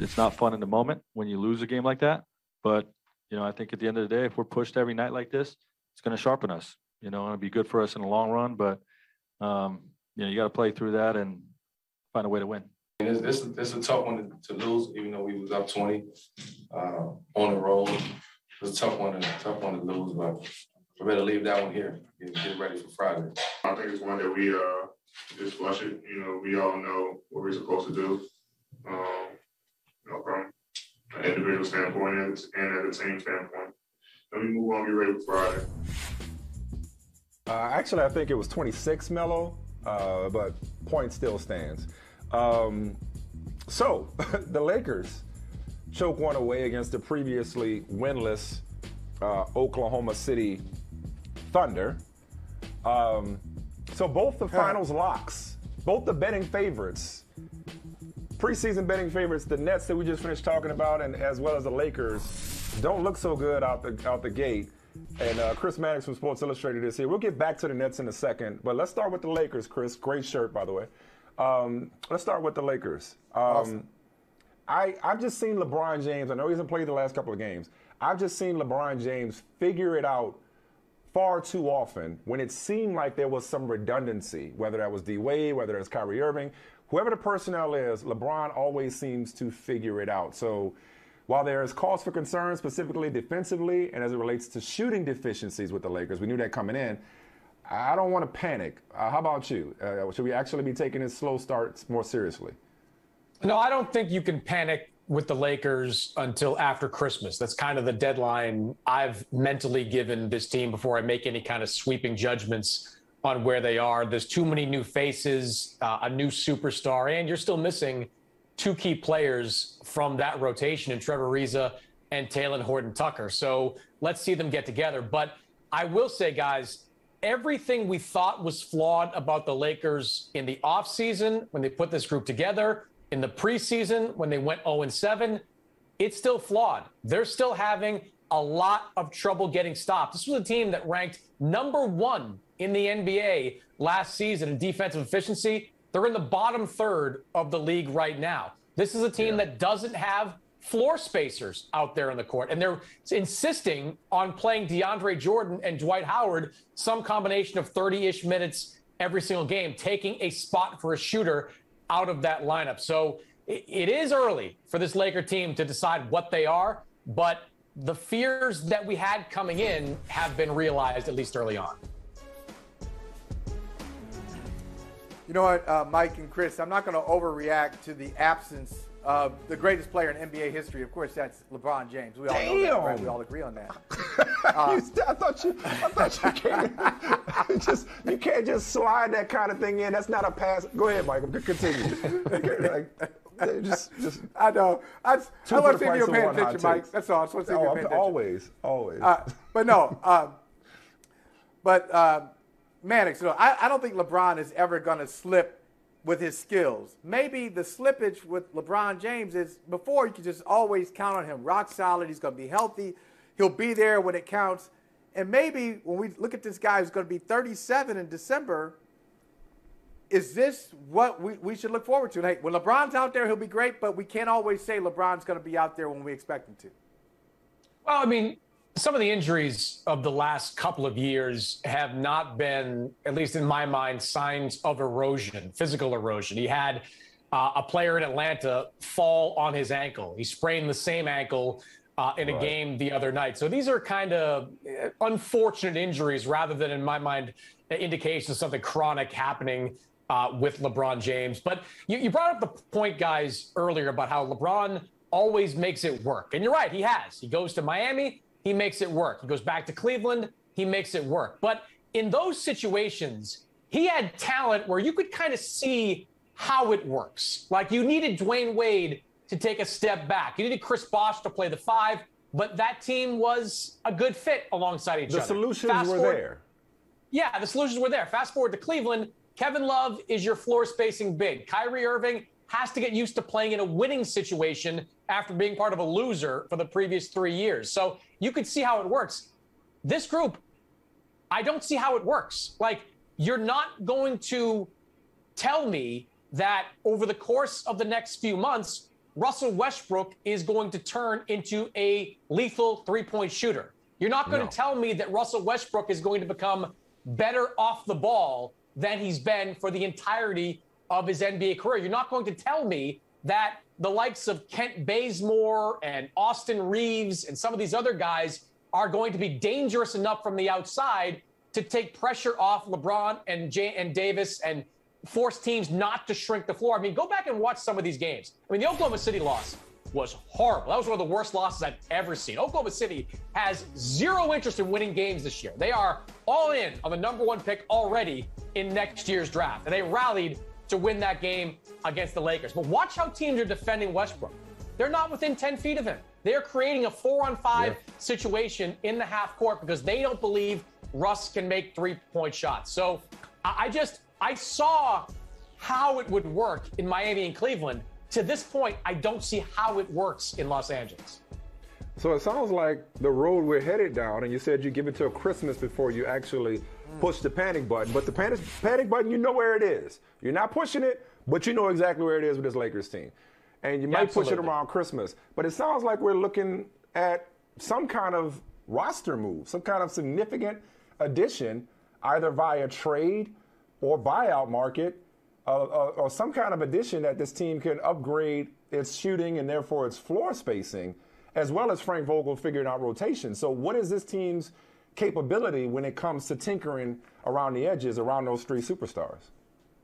it's not fun in the moment when you lose a game like that. But, you know, I think at the end of the day, if we're pushed every night like this, it's going to sharpen us, you know, and it'll be good for us in the long run. But, you know, you got to play through that and find a way to win. And it's a tough one to lose, even though we was up 20 on the road. It's a tough one to lose, but I better leave that one here and get ready for Friday. I think it's one that we just flush it. You know, we all know what we're supposed to do, you know, from an individual standpoint and as a team standpoint. Let me move on, get ready for Friday. Actually, I think it was 26, Melo, but point still stands. So the Lakers choke one away against the previously winless Oklahoma City Thunder. So both the finals locks, both the betting favorites, preseason betting favorites, the Nets that we just finished talking about, and as well as the Lakers, don't look so good out the gate. And Chris Mannix from Sports Illustrated is here. We'll get back to the Nets in a second, but let's start with the Lakers, Chris. Great shirt, by the way. Let's start with the Lakers. Awesome. I've just seen LeBron James. I know he hasn't played the last couple of games. I've just seen LeBron James figure it out far too often when it seemed like there was some redundancy, whether that was D. Wade, whether it's Kyrie Irving, whoever the personnel is, LeBron always seems to figure it out. So while there is cause for concern, specifically defensively and as it relates to shooting deficiencies with the Lakers, we knew that coming in. I don't want to panic. How about you? Should we actually be taking this slow start more seriously? No, I don't think you can panic with the Lakers until after Christmas. That's kind of the deadline I've mentally given this team before I make any kind of sweeping judgments on where they are. There's too many new faces, a new superstar, and you're still missing two key players from that rotation in Trevor Ariza and Talen Horton-Tucker. So let's see them get together. But I will say, guys, everything we thought was flawed about the Lakers in the offseason when they put this group together, in the preseason, when they went 0-7, it's still flawed. They're still having a lot of trouble getting stopped. This was a team that ranked #1 in the NBA last season in defensive efficiency. They're in the bottom third of the league right now. This is a team that doesn't have floor spacers out there on the court, and they're insisting on playing DeAndre Jordan and Dwight Howard some combination of 30-ish minutes every single game, taking a spot for a shooter out of that lineup. So it is early for this Laker team to decide what they are, but the fears that we had coming in have been realized, at least early on. You know what, Mike and Chris, I'm not going to overreact to the absence of the greatest player in NBA history. Of course, that's LeBron James. We all know that, right? We all agree on that. I thought you just, you can't just slide that kind of thing in. That's not a pass. Go ahead, Michael. Continue. I know. I want to see if you're paying attention, Mike. That's all. I just want to see if you're paying attention. Always. But no. Mannix, you know, I don't think LeBron is ever going to slip with his skills. Maybe the slippage with LeBron James is before you could just always count on him. Rock solid. He's going to be healthy. He'll be there when it counts. And maybe when we look at this guy who's going to be 37 in December, is this what we should look forward to? Hey, when LeBron's out there, he'll be great, but we can't always say LeBron's going to be out there when we expect him to. Well, I mean, some of the injuries of the last couple of years have not been, at least in my mind, signs of erosion, physical erosion. He had a player in Atlanta fall on his ankle. He sprained the same ankle in a game the other night. So these are kind of unfortunate injuries rather than, in my mind, indications of something chronic happening with LeBron James. But you brought up the point, guys, earlier about how LeBron always makes it work. And you're right, he has. He goes to Miami, he makes it work. He goes back to Cleveland, he makes it work. But in those situations, he had talent where you could kind of see how it works. Like, you needed Dwayne Wade to take a step back. You needed Chris Bosch to play the 5, but that team was a good fit alongside each other. The solutions were there. Yeah, the solutions were there. Fast forward to Cleveland, Kevin Love is your floor spacing big. Kyrie Irving has to get used to playing in a winning situation after being part of a loser for the previous 3 years. So you could see how it works. This group, I don't see how it works. Like, you're not going to tell me that over the course of the next few months, Russell Westbrook is going to turn into a lethal three-point shooter. You're not going to tell me that Russell Westbrook is going to become better off the ball than he's been for the entirety of his NBA career. You're not going to tell me that the likes of Kent Bazemore and Austin Reeves and some of these other guys are going to be dangerous enough from the outside to take pressure off LeBron and Davis and force teams not to shrink the floor. I mean, go back and watch some of these games. I mean, the Oklahoma City loss was horrible. That was one of the worst losses I've ever seen. Oklahoma City has zero interest in winning games this year. They are all in on the number one pick already in next year's draft. And they rallied to win that game against the Lakers. But watch how teams are defending Westbrook. They're not within 10 feet of him. They're creating a 4-on-5 situation in the half court because they don't believe Russ can make three-point shots. So I saw how it would work in Miami and Cleveland. To this point, I don't see how it works in Los Angeles. So it sounds like the road we're headed down, and you said you give it till Christmas before you actually push the panic button. But the panic button, you know where it is. You're not pushing it, but you know exactly where it is with this Lakers team. And you might push it around Christmas. But it sounds like we're looking at some kind of roster move, some kind of significant addition, either via trade or buyout market, or some kind of addition that this team can upgrade its shooting and therefore its floor spacing, as well as Frank Vogel figuring out rotation. So what is this team's capability when it comes to tinkering around the edges, around those three superstars?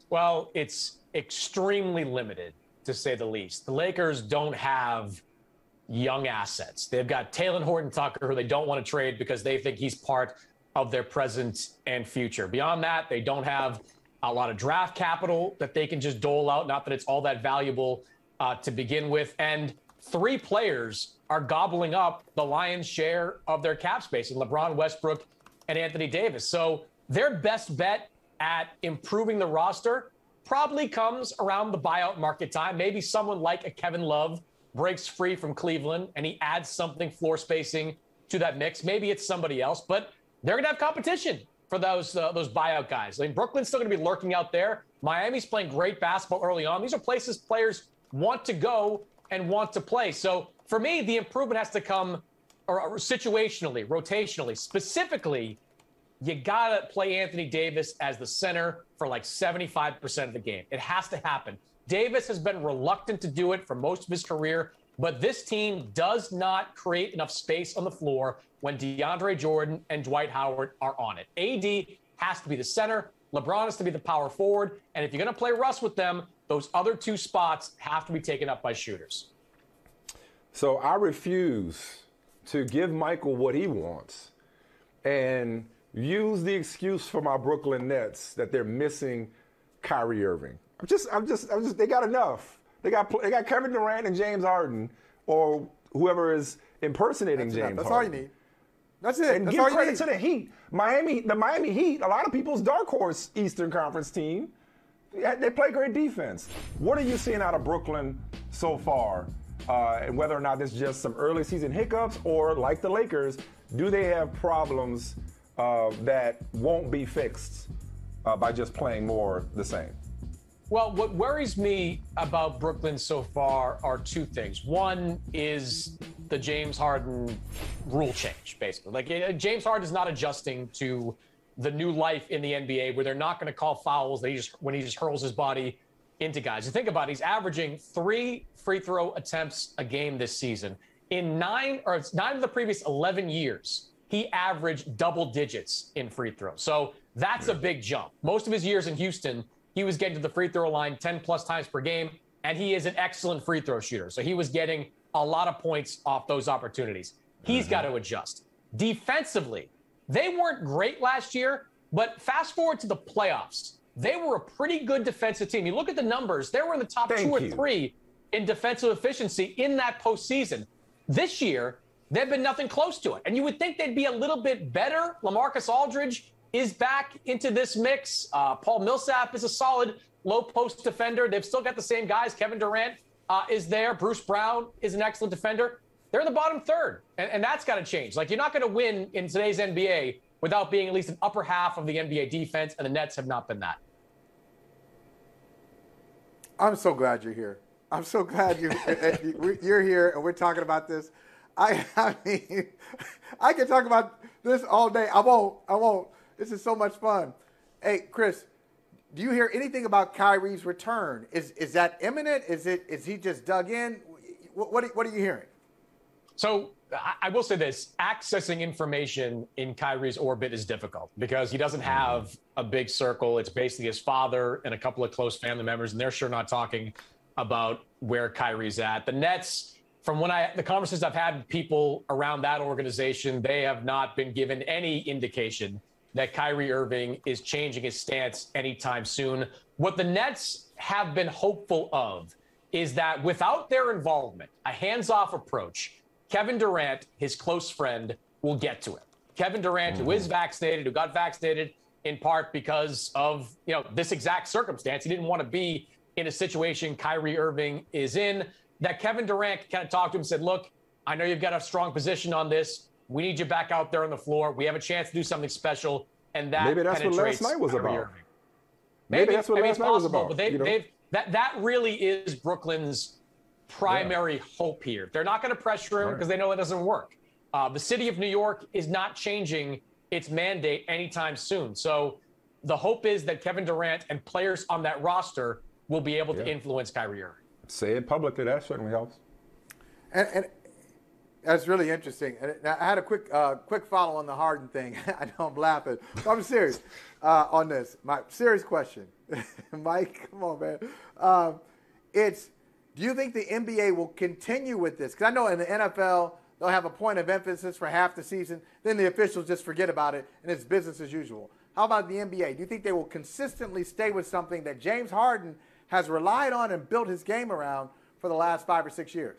Well, it's extremely limited, to say the least. The Lakers don't have young assets. They've got Talen Horton-Tucker, who they don't want to trade because they think he's part of their present and future. Beyond that, they don't have a lot of draft capital that they can just dole out, not that it's all that valuable to begin with. And three players are gobbling up the lion's share of their cap space, and LeBron, Westbrook, and Anthony Davis. So their best bet at improving the roster probably comes around the buyout market time. Maybe someone like a Kevin Love breaks free from Cleveland and he adds something floor spacing to that mix. Maybe it's somebody else, but they're going to have competition for those buyout guys. I mean, Brooklyn's still going to be lurking out there. Miami's playing great basketball early on. These are places players want to go and want to play. So for me, the improvement has to come or situationally, rotationally. Specifically, you got to play Anthony Davis as the center for like 75% of the game. It has to happen. Davis has been reluctant to do it for most of his career, but this team does not create enough space on the floor when DeAndre Jordan and Dwight Howard are on it. AD has to be the center. LeBron has to be the power forward. And if you're going to play Russ with them, those other two spots have to be taken up by shooters. So I refuse to give Michael what he wants and use the excuse for my Brooklyn Nets that they're missing Kyrie Irving. I'm just they got enough. They got Kevin Durant and James Harden or whoever is impersonating James Harden. That's all you need. That's it. And give credit to the Heat. The Miami Heat, a lot of people's dark horse Eastern Conference team, they play great defense. What are you seeing out of Brooklyn so far? And whether or not it's just some early season hiccups or, like the Lakers, do they have problems that won't be fixed by just playing more the same? Well, what worries me about Brooklyn so far are two things. One is the James Harden rule change, basically. Like, James Harden is not adjusting to the new life in the NBA where they're not going to call fouls when he just hurls his body into guys. You think about it, he's averaging 3 free throw attempts a game this season. In 9 of the previous 11 years, he averaged double digits in free throws. So that's a big jump. Most of his years in Houston, he was getting to the free throw line 10-plus times per game, and he is an excellent free throw shooter. So he was getting a lot of points off those opportunities. He's got to adjust. Defensively, they weren't great last year, but fast forward to the playoffs. They were a pretty good defensive team. You look at the numbers, they were in the top two or three in defensive efficiency in that postseason. This year, they've been nothing close to it. And you would think they'd be a little bit better. LaMarcus Aldridge is back into this mix. Paul Millsap is a solid low-post defender. They've still got the same guys. Kevin Durant is there. Bruce Brown is an excellent defender. They're in the bottom third, and that's got to change. Like, you're not going to win in today's NBA without being at least an upper half of the NBA defense, and the Nets have not been that. I'm so glad you're here. I'm so glad you're here and we're talking about this. I mean, I can talk about this all day. I won't. This is so much fun. Hey, Chris, do you hear anything about Kyrie's return? Is that imminent? Is he just dug in? What are you hearing? So I will say this, accessing information in Kyrie's orbit is difficult because he doesn't have a big circle. It's basically his father and a couple of close family members, and they're sure not talking about where Kyrie's at. The Nets, from the conversations I've had with people around that organization, they have not been given any indication that Kyrie Irving is changing his stance anytime soon. What the Nets have been hopeful of is that without their involvement, a hands-off approach, Kevin Durant, his close friend, will get to it. Kevin Durant, who is vaccinated, who got vaccinated in part because of, you know, this exact circumstance. He didn't want to be in a situation Kyrie Irving is in, that Kevin Durant kind of talked to him and said, look, I know you've got a strong position on this. We need you back out there on the floor. We have a chance to do something special. And that maybe that's what last night was about. Maybe that's what last night was about. But that really is Brooklyn's primary hope here. They're not going to pressure him because they know it doesn't work. The city of New York is not changing its mandate anytime soon. So the hope is that Kevin Durant and players on that roster will be able to influence Kyrie Irving. Say it publicly. That certainly helps. And that's really interesting. And I had a quick follow on the Harden thing. I know I'm laughing, but I'm serious on this. My serious question, Mike. Come on, man. Do you think the NBA will continue with this? Because I know in the NFL, they'll have a point of emphasis for half the season. Then the officials just forget about it, and it's business as usual. How about the NBA? Do you think they will consistently stay with something that James Harden has relied on and built his game around for the last 5 or 6 years?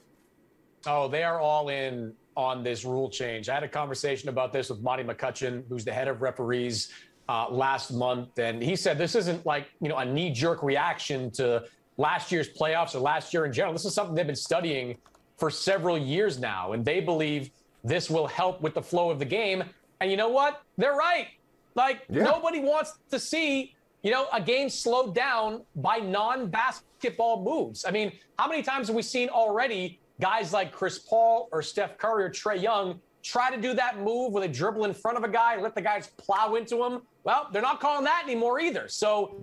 Oh, they are all in on this rule change. I had a conversation about this with Monty McCutcheon, who's the head of referees, last month. And he said this isn't like, you know, a knee-jerk reaction to last year's playoffs or last year in general. This is something they've been studying for several years now, and they believe this will help with the flow of the game. And you know what? They're right. Like, nobody wants to see, you know, a game slowed down by non-basketball moves. I mean, how many times have we seen already guys like Chris Paul or Steph Curry or Trae Young try to do that move where they dribble in front of a guy and let the guys plow into him? Well, they're not calling that anymore either. So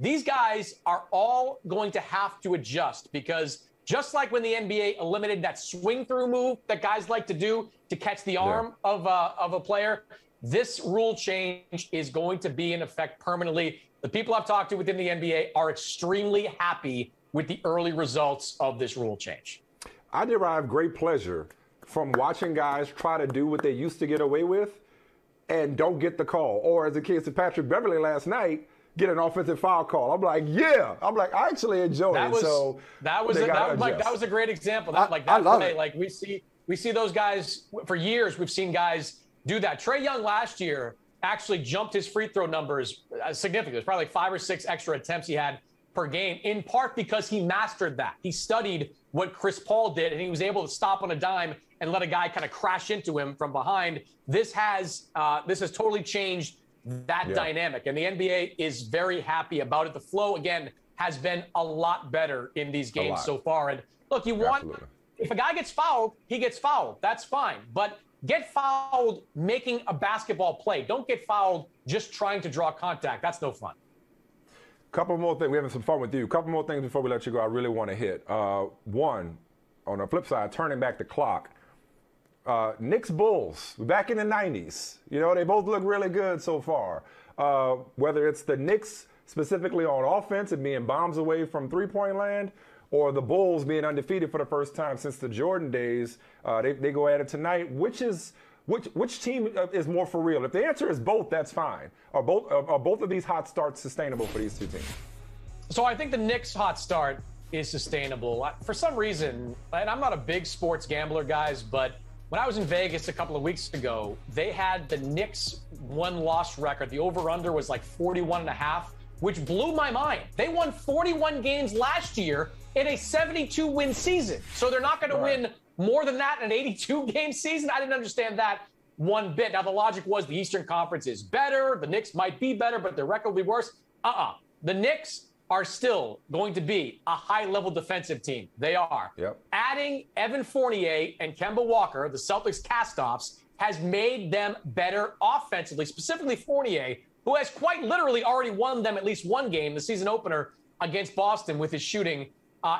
these guys are all going to have to adjust, because just like when the NBA eliminated that swing-through move that guys like to do to catch the arm of a player, this rule change is going to be in effect permanently. The people I've talked to within the NBA are extremely happy with the early results of this rule change. I derive great pleasure from watching guys try to do what they used to get away with and don't get the call. Or as the case of Patrick Beverley last night, get an offensive foul call. I'm like, I actually enjoyed that. That was a great example. I love it. Like we see those guys for years. We've seen guys do that. Trae Young last year actually jumped his free throw numbers significantly. It was probably like 5 or 6 extra attempts he had per game, in part because he mastered that. He studied what Chris Paul did, and he was able to stop on a dime and let a guy kind of crash into him from behind. This has totally changed that dynamic, and the NBA is very happy about it. The flow, again, has been a lot better in these games so far. And look, if a guy gets fouled, he gets fouled. That's fine. But get fouled making a basketball play. Don't get fouled just trying to draw contact. That's no fun. Couple more things. We're having some fun with you. Couple more things before we let you go I really want to hit. One, on the flip side, turning back the clock. Knicks Bulls, back in the 90s. You know, they both look really good so far. Whether it's the Knicks specifically on offense and being bombs away from three-point land, or the Bulls being undefeated for the first time since the Jordan days, they go at it tonight. Which team is more for real? If the answer is both, that's fine. Are both of these hot starts sustainable for these two teams? So I think the Knicks' hot start is sustainable. For some reason, and I'm not a big sports gambler, guys, but when I was in Vegas a couple of weeks ago, they had the Knicks' one-loss record. The over-under was like 41.5, which blew my mind. They won 41 games last year in a 72-win season. So they're not going to win more than that in an 82-game season. I didn't understand that one bit. Now, the logic was the Eastern Conference is better. The Knicks might be better, but their record will be worse. The Knicks are still going to be a high-level defensive team. They are. Yep. Adding Evan Fournier and Kemba Walker, the Celtics cast-offs, has made them better offensively, specifically Fournier, who has quite literally already won them at least one game, the season opener against Boston, with his shooting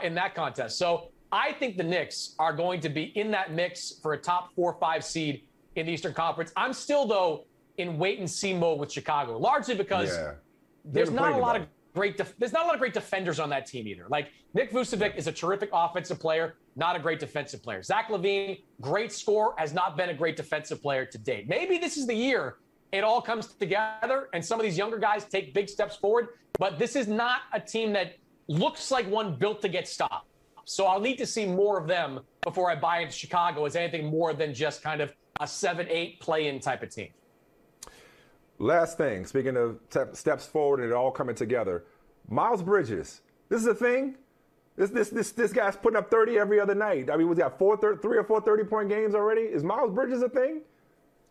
in that contest. So I think the Knicks are going to be in that mix for a top 4 or 5 seed in the Eastern Conference. I'm still, though, in wait-and-see mode with Chicago, largely because there's not a lot of great defenders on that team either. Like, Nick Vucevic is a terrific offensive player, not a great defensive player. Zach LaVine, great scorer, has not been a great defensive player to date. Maybe this is the year it all comes together and some of these younger guys take big steps forward, but this is not a team that looks like one built to get stopped. So I'll need to see more of them before I buy into Chicago as anything more than just kind of a 7-8 play-in type of team. Last thing, speaking of steps forward and it all coming together, Miles Bridges. This is a thing. This guy's putting up 30 every other night. I mean, we've got three or four 30-point games already. Is Miles Bridges a thing?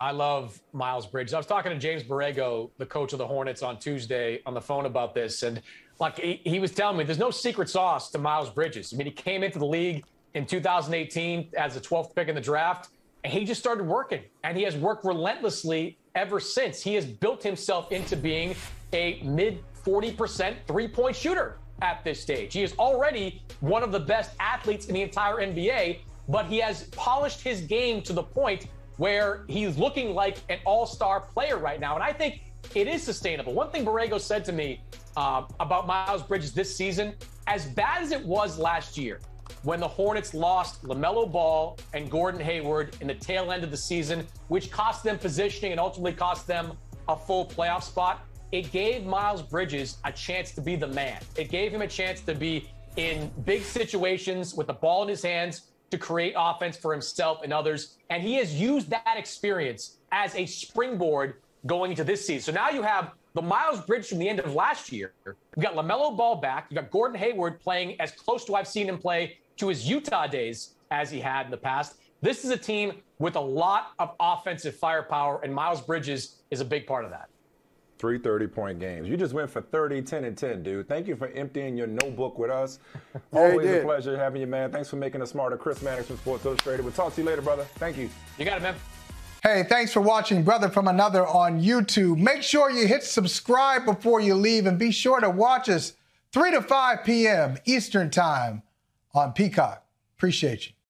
I love Miles Bridges. I was talking to James Borrego, the coach of the Hornets, on Tuesday on the phone about this, and like he was telling me, there's no secret sauce to Miles Bridges. I mean, he came into the league in 2018 as the 12th pick in the draft, and he just started working, and he has worked relentlessly ever since. He has built himself into being a mid-40% three-point shooter at this stage. He is already one of the best athletes in the entire NBA, but he has polished his game to the point where he's looking like an all-star player right now. And I think it is sustainable. One thing Borrego said to me about Miles Bridges this season, as bad as it was last year, when the Hornets lost LaMelo Ball and Gordon Hayward in the tail end of the season, which cost them positioning and ultimately cost them a full playoff spot, it gave Miles Bridges a chance to be the man. It gave him a chance to be in big situations with the ball in his hands to create offense for himself and others. And he has used that experience as a springboard going into this season. So now you have the Miles Bridges from the end of last year. You've got LaMelo Ball back. You've got Gordon Hayward playing as close to I've seen him play to his Utah days as he had in the past. This is a team with a lot of offensive firepower, and Miles Bridges is a big part of that. 3 30-point games. You just went for 30, 10, and 10, dude. Thank you for emptying your notebook with us. Always a pleasure having you, man. Thanks for making us smarter. Chris Mannix from Sports Illustrated. We'll talk to you later, brother. Thank you. You got it, man. Hey, thanks for watching Brother From Another on YouTube. Make sure you hit subscribe before you leave, and be sure to watch us 3 to 5 p.m. Eastern Time on Peacock. Appreciate you.